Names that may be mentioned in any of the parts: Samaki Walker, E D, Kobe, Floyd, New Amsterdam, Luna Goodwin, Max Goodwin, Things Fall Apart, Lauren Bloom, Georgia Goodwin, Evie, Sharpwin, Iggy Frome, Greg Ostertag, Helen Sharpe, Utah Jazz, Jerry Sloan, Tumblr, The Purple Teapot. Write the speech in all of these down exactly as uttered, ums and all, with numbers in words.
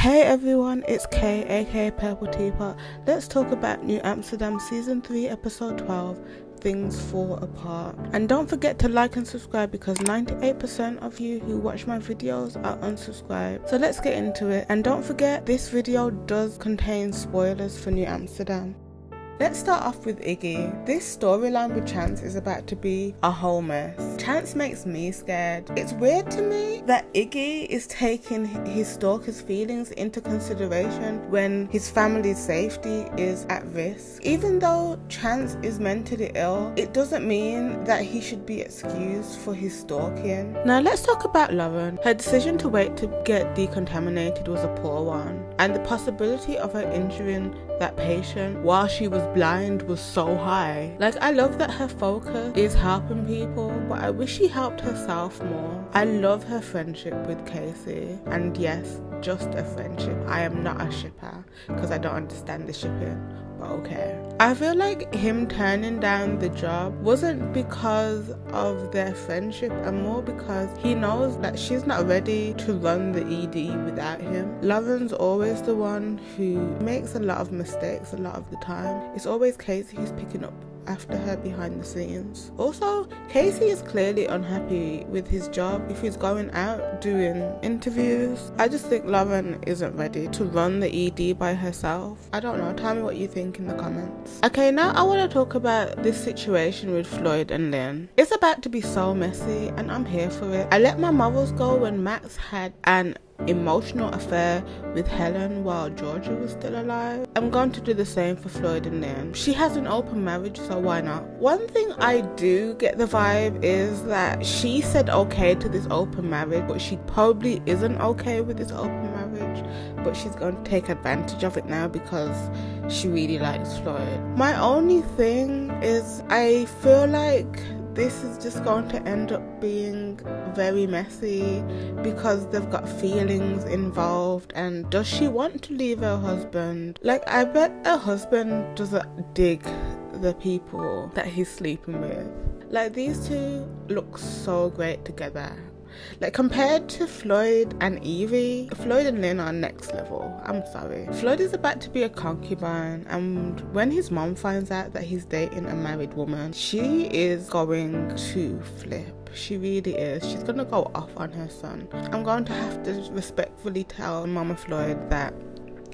Hey everyone, it's Kay, aka Purple Teapot. Let's talk about New Amsterdam Season three, Episode twelve, Things Fall Apart. And don't forget to like and subscribe because ninety-eight percent of you who watch my videos are unsubscribed. So let's get into it. And don't forget, this video does contain spoilers for New Amsterdam. Let's start off with Iggy. This storyline with Chance is about to be a whole mess. Chance makes me scared. It's weird to me that Iggy is taking his stalker's feelings into consideration when his family's safety is at risk. Even though Chance is mentally ill, it doesn't mean that he should be excused for his stalking. Now let's talk about Lauren. Her decision to wait to get decontaminated was a poor one, and the possibility of her injuring that patient while she was blind was so high. Like, I love that her focus is helping people, but I wish she helped herself more. I love her friendship with Casey, and yes, just a friendship. I am not a shipper because I don't understand the shipping, but okay. I feel like him turning down the job wasn't because of their friendship and more because he knows that she's not ready to run the E D without him. Lauren's always the one who makes a lot of mistakes a lot of the time. It's always Casey who's picking up after her behind the scenes. Also, Casey is clearly unhappy with his job if he's going out doing interviews. I just think Lauren isn't ready to run the E D by herself. I don't know, tell me what you think in the comments. Okay, now I want to talk about this situation with Floyd and Lynn. It's about to be so messy and I'm here for it. I let my morals go when Max had an emotional affair with Helen while Georgia was still alive. I'm going to do the same for Floyd and Lynn. She has an open marriage, so why not? One thing I do get the vibe is that she said okay to this open marriage, but she probably isn't okay with this open marriage, but she's going to take advantage of it now because she really likes Floyd. My only thing is I feel like this is just going to end up being very messy because they've got feelings involved. And does she want to leave her husband? Like, I bet her husband doesn't dig the people that he's sleeping with. Like, these two look so great together. Like, compared to Floyd and Evie, Floyd and Lynn are next level. I'm sorry. Floyd is about to be a concubine, and when his mom finds out that he's dating a married woman, she is going to flip. She really is. She's gonna go off on her son. I'm going to have to respectfully tell Mama Floyd that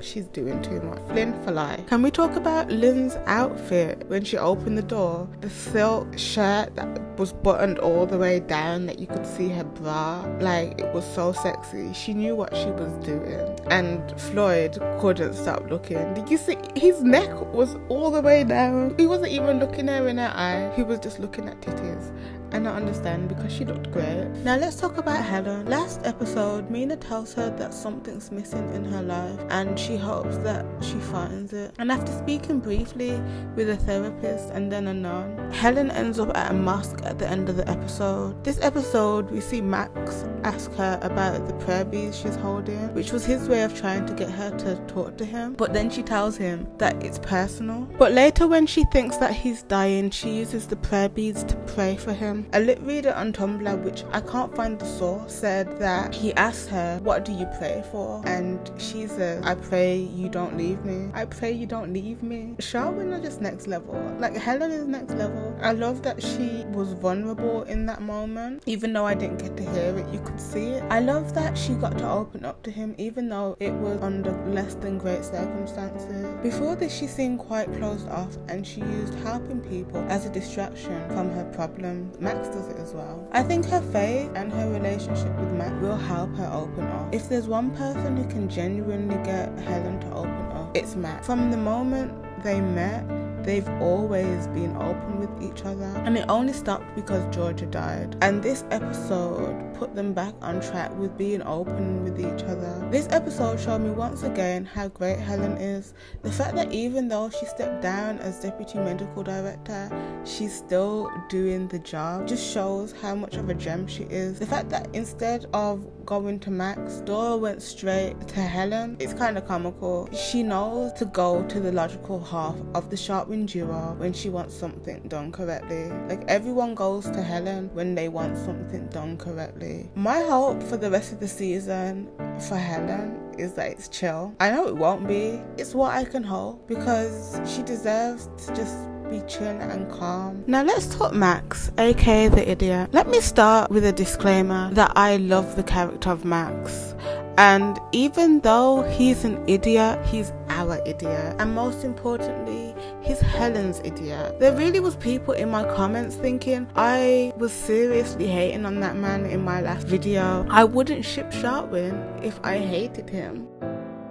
she's doing too much. Lynn for life. Can we talk about Lynn's outfit when she opened the door? The silk shirt that was buttoned all the way down that you could see her bra. Like, it was so sexy. She knew what she was doing. And Floyd couldn't stop looking. Did you see? His neck was all the way down. He wasn't even looking her in her eye. He was just looking at titties. And I understand because she looked great. Now let's talk about Helen. Last episode, Mina tells her that something's missing in her life and she hopes that she finds it. And after speaking briefly with a therapist and then a nun, Helen ends up at a mosque at the end of the episode. This episode, we see Max ask her about the prayer beads she's holding, which was his way of trying to get her to talk to him. But then she tells him that it's personal. But later when she thinks that he's dying, she uses the prayer beads to pray for him. A lit reader on Tumblr, which I can't find the source, said that he asked her, "What do you pray for?" And she said, "I pray you don't leave me. I pray you don't leave me." Sharpwin are just next level. Like, Helen is next level. I love that she was vulnerable in that moment. Even though I didn't get to hear it, you could see it. I love that she got to open up to him, even though it was under less than great circumstances. Before this, she seemed quite closed off and she used helping people as a distraction from her problems. Max does it as well. I think her faith and her relationship with Max will help her open up. If there's one person who can genuinely get Helen to open up, it's Max. From the moment they met, they've always been open with each other, and it only stopped because Georgia died. And this episode put them back on track with being open with each other. This episode showed me once again how great Helen is. The fact that even though she stepped down as deputy medical director, she's still doing the job just shows how much of a gem she is. The fact that instead of going to Max, Dora went straight to Helen, it's kind of comical. She knows to go to the logical half of the Sharpwin duo when she wants something done correctly. Like, everyone goes to Helen when they want something done correctly. My hope for the rest of the season for Helen is that it's chill. I know it won't be. It's what I can hold because she deserves to just be chill and calm. Now let's talk Max, aka the idiot. Let me start with a disclaimer that I love the character of Max, and even though he's an idiot, he's our idiot, and most importantly he's Helen's idiot. There really was people in my comments thinking I was seriously hating on that man in my last video. I wouldn't ship Sharpwin if I hated him.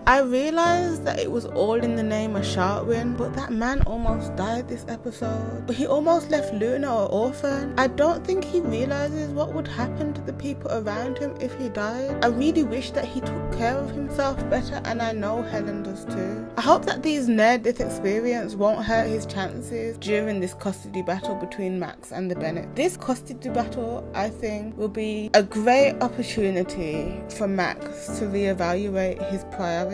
I realised that it was all in the name of Sharpwin, but that man almost died this episode. He almost left Luna an orphan. I don't think he realises what would happen to the people around him if he died. I really wish that he took care of himself better, and I know Helen does too. I hope that these near-death experiences won't hurt his chances during this custody battle between Max and the Bennett. This custody battle, I think, will be a great opportunity for Max to reevaluate his priorities.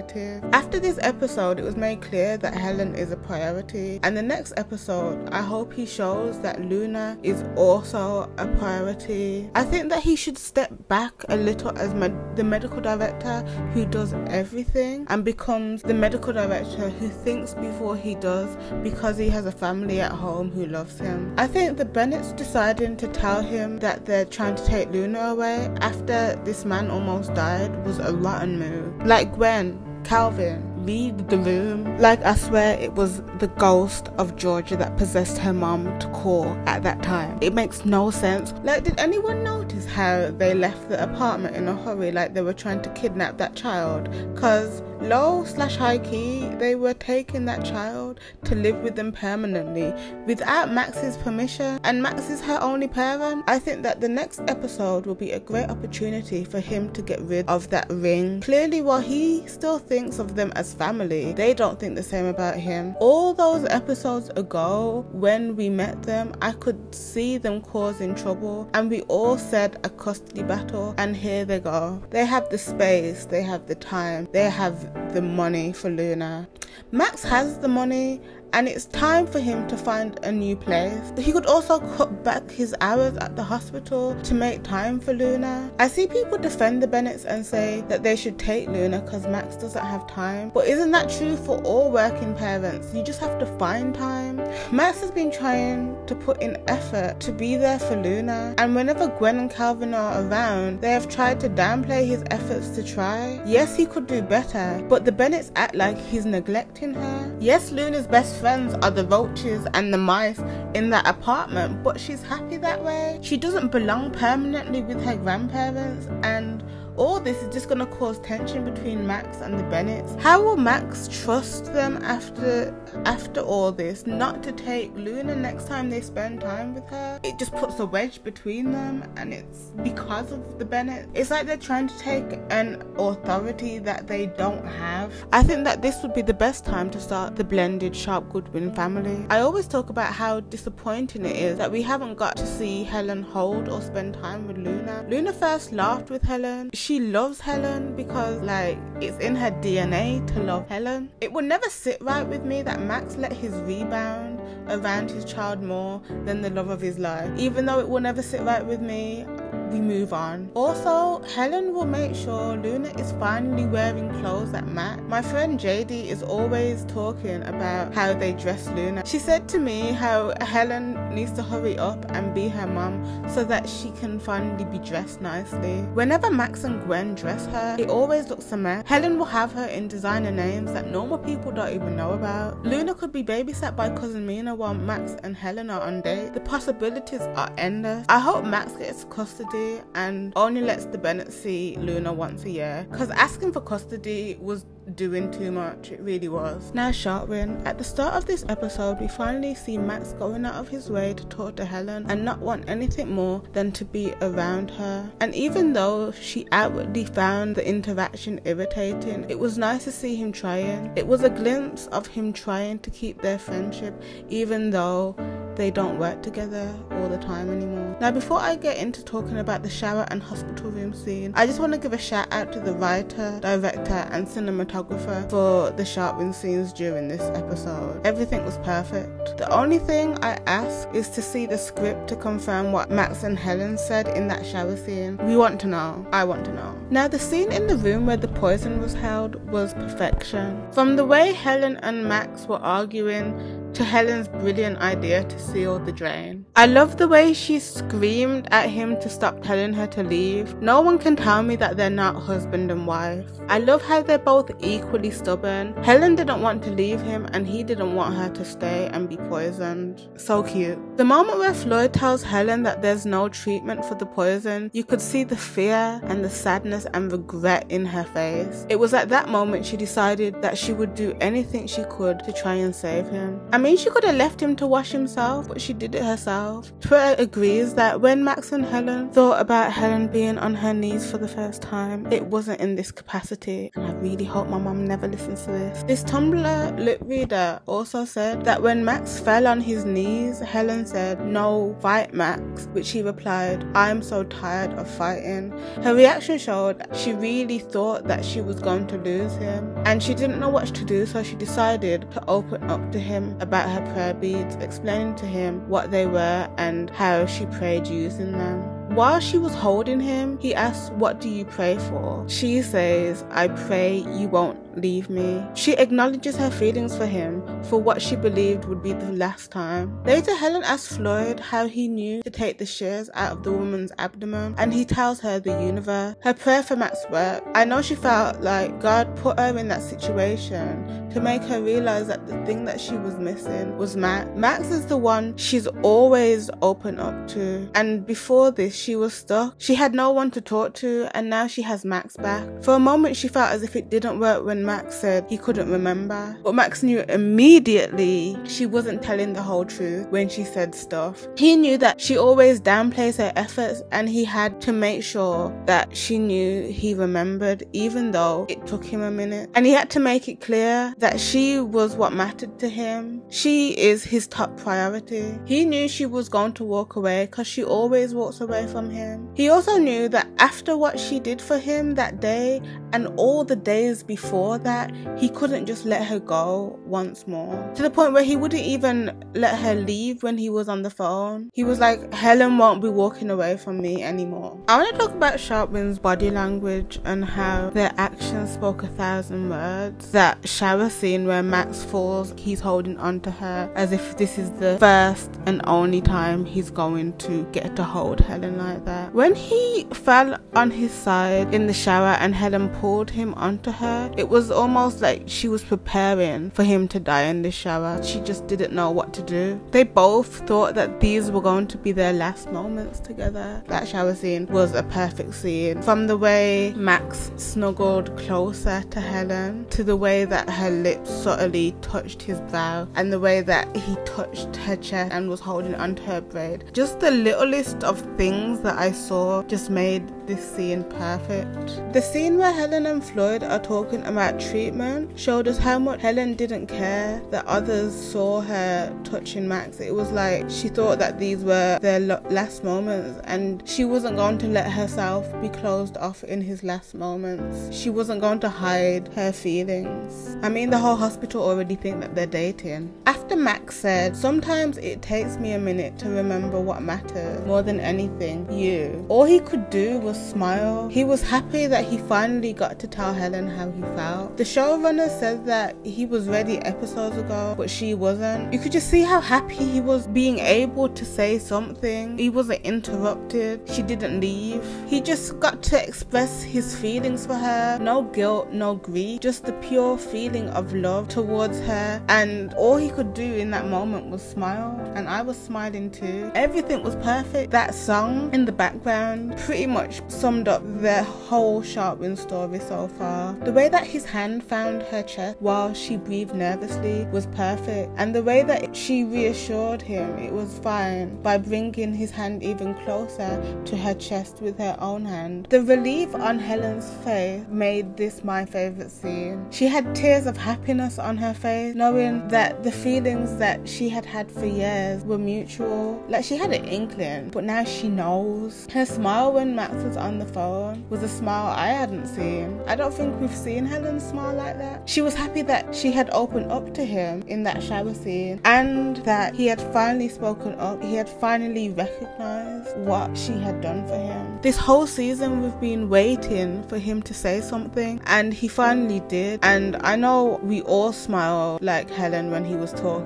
After this episode, it was made clear that Helen is a priority, and the next episode I hope he shows that Luna is also a priority. I think that he should step back a little as med the medical director who does everything, and becomes the medical director who thinks before he does because he has a family at home who loves him. I think the Bennett's deciding to tell him that they're trying to take Luna away after this man almost died was a rotten move. Like Gwen, Calvin, leave the room. Like, I swear it was the ghost of Georgia that possessed her mom to call at that time. It makes no sense. Like, did anyone notice how they left the apartment in a hurry, like they were trying to kidnap that child? Because low slash high key, they were taking that child to live with them permanently without Max's permission, and Max is her only parent. I think that the next episode will be a great opportunity for him to get rid of that ring. Clearly, while he still thinks of them as family, they don't think the same about him. All those episodes ago when we met them, I could see them causing trouble, and we all said a custody battle, and here they go. They have the space, they have the time, they have the money for Luna. Max has the money, and it's time for him to find a new place. He could also cut back his hours at the hospital to make time for Luna. I see people defend the Bennetts and say that they should take Luna because Max doesn't have time, but isn't that true for all working parents? You just have to find time. Max has been trying to put in effort to be there for Luna, and whenever Gwen and Calvin are around, they have tried to downplay his efforts to try. Yes, he could do better, but the Bennetts act like he's neglecting her. Yes, Luna's best friends are the roaches and the mice in that apartment, but she's happy that way. She doesn't belong permanently with her grandparents, and all this is just going to cause tension between Max and the Bennetts. How will Max trust them after after all this not to take Luna next time they spend time with her? It just puts a wedge between them, and it's because of the Bennetts. It's like they're trying to take an authority that they don't have. I think that this would be the best time to start the blended Sharpe Goodwin family. I always talk about how disappointing it is that we haven't got to see Helen hold or spend time with Luna. Luna first laughed with Helen. She She loves Helen because, like, it's in her D N A to love Helen. It would never sit right with me that Max let his rebound around his child more than the love of his life. Even though it will never sit right with me, we move on. Also, Helen will make sure Luna is finally wearing clothes that match. My friend J D is always talking about how they dress Luna. She said to me how Helen needs to hurry up and be her mum so that she can finally be dressed nicely. Whenever Max and Gwen dress her, it always looks a mess. Helen will have her in designer names that normal people don't even know about. Luna could be babysat by cousin Mina while Max and Helen are on date. The possibilities are endless. I hope Max gets custody and only lets the Bennett see Luna once a year, because asking for custody was doing too much. It really was. Now Sharpwin. At the start of this episode, we finally see Max going out of his way to talk to Helen and not want anything more than to be around her. And even though she outwardly found the interaction irritating, it was nice to see him trying. It was a glimpse of him trying to keep their friendship even though they don't work together all the time anymore. Now, before I get into talking about the shower and hospital room scene, I just want to give a shout out to the writer, director and cinematographer for the Sharpwin scenes during this episode. Everything was perfect. The only thing I ask is to see the script to confirm what Max and Helen said in that shower scene. We want to know. I want to know. Now, the scene in the room where the poison was held was perfection. From the way Helen and Max were arguing to Helen's brilliant idea to seal the drain. I love the way she screamed at him to stop telling her to leave. No one can tell me that they're not husband and wife. I love how they're both equally stubborn. Helen didn't want to leave him and he didn't want her to stay and be poisoned. So cute. The moment where Floyd tells Helen that there's no treatment for the poison, you could see the fear and the sadness and regret in her face. It was at that moment she decided that she would do anything she could to try and save him. I mean, she could have left him to wash himself, but she did it herself. Twitter agrees that when Max and Helen thought about Helen being on her knees for the first time, it wasn't in this capacity, and I really hope my mum never listens to this. This Tumblr lip reader also said that when Max fell on his knees, Helen said, "No, fight Max," which he replied, "I'm so tired of fighting." Her reaction showed she really thought that she was going to lose him, and she didn't know what to do, so she decided to open up to him about her prayer beads, explaining to him what they were and how she prayed using them. While she was holding him, he asks, "What do you pray for?" She says, "I pray you won't leave me." She acknowledges her feelings for him for what she believed would be the last time. Later, Helen asks Floyd how he knew to take the shears out of the woman's abdomen, and he tells her the universe. Her prayer for Max worked. I know she felt like God put her in that situation to make her realize that the thing that she was missing was Max. Max is the one she's always open up to, and before this she was stuck. She had no one to talk to, and now she has Max back. For a moment she felt as if it didn't work when Max said he couldn't remember, but Max knew immediately she wasn't telling the whole truth when she said stuff. He knew that she always downplays her efforts, and he had to make sure that she knew he remembered, even though it took him a minute. And he had to make it clear that she was what mattered to him. She is his top priority. He knew she was going to walk away because she always walks away from him. He also knew that after what she did for him that day and all the days before that, he couldn't just let her go once more, to the point where he wouldn't even let her leave. When he was on the phone, he was like, "Helen won't be walking away from me anymore." I want to talk about Sharpwin's body language and how their actions spoke a thousand words. That shower scene where Max falls, he's holding on to her as if this is the first and only time he's going to get to hold Helen like that. When he fell on his side in the shower and Helen pulled him onto her, it was It was almost like she was preparing for him to die in the shower. She just didn't know what to do. They both thought that these were going to be their last moments together. That shower scene was a perfect scene. From the way Max snuggled closer to Helen, to the way that her lips subtly touched his brow, and the way that he touched her chest and was holding onto her braid. Just the littlest of things that I saw just made this scene perfect. The scene where Helen and Floyd are talking about treatment showed us how much Helen didn't care that others saw her touching Max. It was like she thought that these were their last moments, and she wasn't going to let herself be closed off in his last moments. She wasn't going to hide her feelings. I mean, the whole hospital already think that they're dating. After Max said, "Sometimes it takes me a minute to remember what matters more than anything, you," all he could do was smile. He was happy that he finally got to tell Helen how he felt. The showrunner said that he was ready episodes ago, but she wasn't. You could just see how happy he was being able to say something. He wasn't interrupted. She didn't leave. He just got to express his feelings for her. No guilt, no grief, just the pure feeling of love towards her. And all he could do in that moment was smile, and I was smiling too. Everything was perfect. That song in the background pretty much summed up the whole Sharpwin story so far. The way that he His hand found her chest while she breathed nervously was perfect, and the way that she reassured him it was fine by bringing his hand even closer to her chest with her own hand. The relief on Helen's face made this my favorite scene. She had tears of happiness on her face, knowing that the feeling feelings that she had had for years were mutual. Like, she had an inkling, but now she knows. Her smile when Max was on the phone was a smile I hadn't seen. I don't think we've seen Helen smile like that. She was happy that she had opened up to him in that shower scene, and that he had finally spoken up. He had finally recognized what she had done for him. This whole season we've been waiting for him to say something, and he finally did. And I know we all smiled like Helen when he was talking.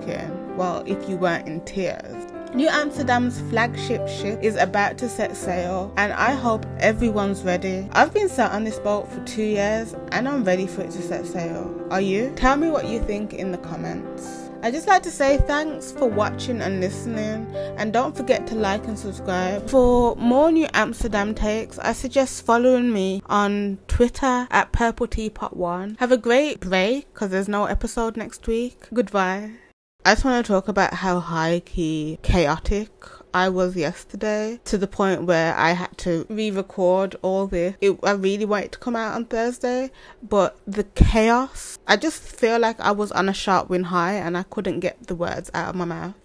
Well, if you weren't in tears. New Amsterdam's flagship ship is about to set sail, and I hope everyone's ready. I've been sat on this boat for two years and I'm ready for it to set sail. Are you? Tell me what you think in the comments. I'd just like to say thanks for watching and listening, and don't forget to like and subscribe. For more New Amsterdam takes, I suggest following me on Twitter at Purple Teapot one. Have a great break, because there's no episode next week. Goodbye. I just want to talk about how high-key chaotic I was yesterday, to the point where I had to re-record all this. It, I really wanted it to come out on Thursday, but the chaos, I just feel like I was on a Sharpwin high and I couldn't get the words out of my mouth.